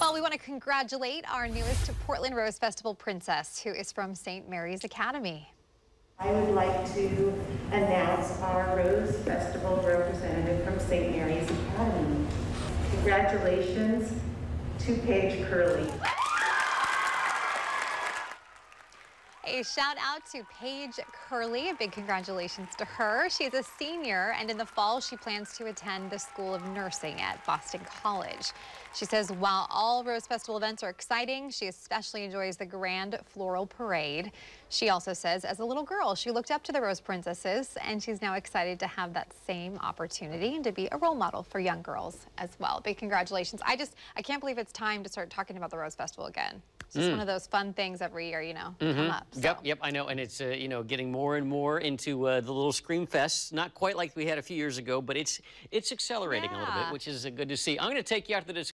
Well, we want to congratulate our newest Portland Rose Festival princess, who is from St. Mary's Academy. I would like to announce our Rose Festival representative from St. Mary's Academy. Congratulations to Paige Kehrlie. A shout out to Paige Kehrlie. A big congratulations to her. She is a senior, and in the fall, she plans to attend the School of Nursing at Boston College. She says, while all Rose Festival events are exciting, she especially enjoys the grand floral parade. She also says, as a little girl, she looked up to the Rose Princesses, and she's now excited to have that same opportunity and to be a role model for young girls as well. Big congratulations. I can't believe it's time to start talking about the Rose Festival again. It's just one of those fun things every year, you know, come up. So. Yep, I know. And it's, you know, getting more and more into the little Scream Fest. Not quite like we had a few years ago, but it's accelerating a little bit, which is good to see. I'm going to take you out to the